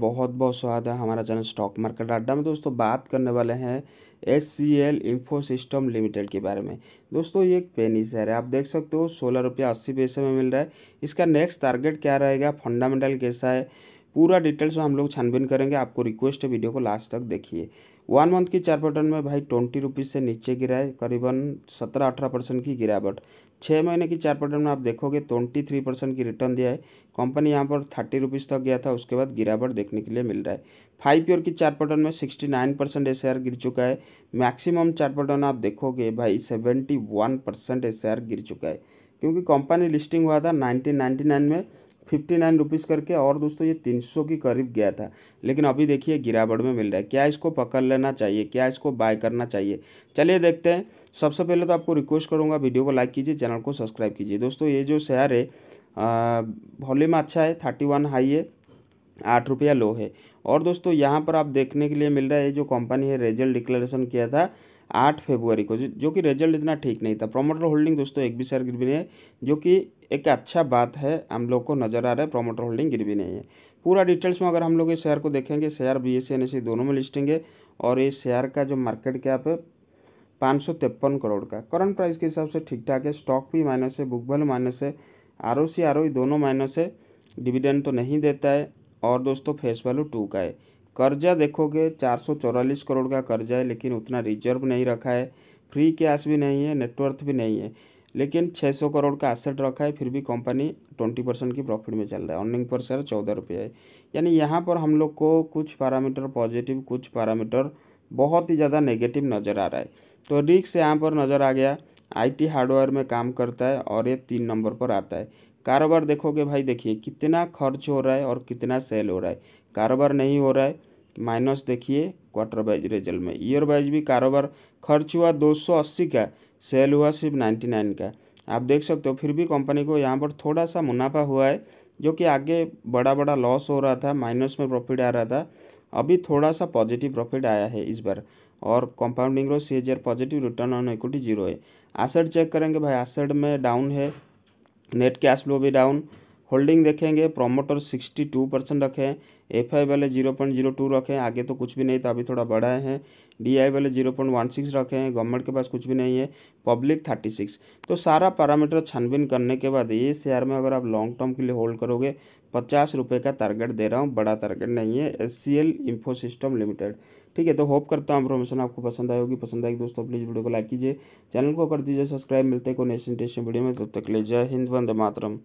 बहुत बहुत स्वागत है हमारा चैनल स्टॉक मार्केट अड्डा में। दोस्तों बात करने वाले हैं HCL इंफोसिस्टम लिमिटेड के बारे में। दोस्तों ये एक पेनी शेयर है, आप देख सकते हो 16.80 रुपये में मिल रहा है। इसका नेक्स्ट टारगेट क्या रहेगा, फंडामेंटल कैसा है, पूरा डिटेल्स में हम लोग छानबीन करेंगे। आपको रिक्वेस्ट है वीडियो को लास्ट तक देखिए। 1 मंथ की चार पैटर्न में भाई 20 रुपीज़ से नीचे गिरा है, करीबन 17-18% की गिरावट। 6 महीने की चार पैटर्न में आप देखोगे 23% की रिटर्न दिया है। कंपनी यहाँ पर 30 रुपीज़ तक गया था, उसके बाद गिरावट देखने के लिए मिल रहा है। 5 ईयर की चार पैटर्न में 69% ये शेयर गिर चुका है। मैक्सिमम चार पैटर्न आप देखोगे भाई 71% ये शेयर गिर चुका है, क्योंकि कंपनी लिस्टिंग हुआ था 1999 में 59 रुपीज़ करके, और दोस्तों ये 300 के करीब गया था, लेकिन अभी देखिए गिरावट में मिल रहा है। क्या इसको पकड़ लेना चाहिए, क्या इसको बाय करना चाहिए, चलिए देखते हैं। सबसे पहले तो आपको रिक्वेस्ट करूंगा वीडियो को लाइक कीजिए, चैनल को सब्सक्राइब कीजिए। दोस्तों ये जो शेयर है वॉल्यूम अच्छा है, 31 हाई है, 8 रुपया लो है। और दोस्तों यहाँ पर आप देखने के लिए मिल रहा है जो कंपनी है रिजल्ट डिक्लेरेशन किया था 8 फरवरी को, जो कि रिजल्ट इतना ठीक नहीं था। प्रोमोटर होल्डिंग दोस्तों एक भी शेयर गिरवी नहीं है, जो कि एक अच्छा बात है, हम लोग को नज़र आ रहा है प्रोमोटर होल्डिंग गिरवी नहीं है। पूरा डिटेल्स में अगर हम लोग इस शेयर को देखेंगे, शेयर BSE NSE दोनों में लिस्टिंग है, और इस शेयर का जो मार्केट कैप है 553 करोड़ का, करंट प्राइस के हिसाब से ठीक ठाक है। स्टॉक भी माइनस है, बुक वैल्यू माइनस है, ROC ROE दोनों माइनस है, डिविडेंड तो नहीं देता है, और दोस्तों फेस वैल्यू 2 का है। कर्जा देखोगे 444 करोड़ का कर्जा है, लेकिन उतना रिजर्व नहीं रखा है, फ्री कैश भी नहीं है, नेटवर्थ भी नहीं है, लेकिन 600 करोड़ का एसेट रखा है। फिर भी कंपनी 20% की प्रॉफिट में चल रहा है। अर्निंग पर शेयर 14 रुपये है, यानी यहाँ पर हम लोग को कुछ पैरामीटर पॉजिटिव, कुछ पैरामीटर बहुत ही ज़्यादा नेगेटिव नज़र आ रहा है। तो रिस्क यहाँ पर नज़र आ गया। IT हार्डवेयर में काम करता है और ये 3 नंबर पर आता है। कारोबार देखोगे भाई, देखिए कितना खर्च हो रहा है और कितना सेल हो रहा है, कारोबार नहीं हो रहा है। माइनस देखिए क्वार्टर वाइज रिजल्ट में, ईयर वाइज भी कारोबार खर्च हुआ 280 का, सेल हुआ सिर्फ 99 का, आप देख सकते हो। फिर भी कंपनी को यहाँ पर थोड़ा सा मुनाफा हुआ है, जो कि आगे बड़ा लॉस हो रहा था, माइनस में प्रॉफिट आ रहा था, अभी थोड़ा सा पॉजिटिव प्रॉफिट आया है इस बार। और compounding rate CAGR positive, return on equity 0 है। एसेट चेक करेंगे भाई, एसेट में डाउन है, नेट कैश फ्लो भी डाउन। होल्डिंग देखेंगे, प्रोमोटर 62% रखे हैं, FI वाले 0.02 रखे हैं, आगे तो कुछ भी नहीं था, अभी थोड़ा बढ़ाए हैं। DI वाले 0.16 रखे हैं, गवर्नमेंट के पास कुछ भी नहीं है, पब्लिक 36। तो सारा पैरामीटर छानबीन करने के बाद ये शेयर में अगर आप लॉन्ग टर्म के लिए होल्ड करोगे, 50 रुपये का टारगेट दे रहा हूँ, बड़ा टारगेट नहीं है। HCL इंफोसिस्टम लिमिटेड, ठीक है। तो होप करता हूँ इन्फॉर्मेशन आपको पसंद आई होगी। पसंद आई दोस्तों प्लीज़ वीडियो को लाइक कीजिए, चैनल को कर दीजिए सब्सक्राइब। मिलते हैं को नेक्स्ट वीडियो में, तब तक ले जय हिंद, वंदे मातरम।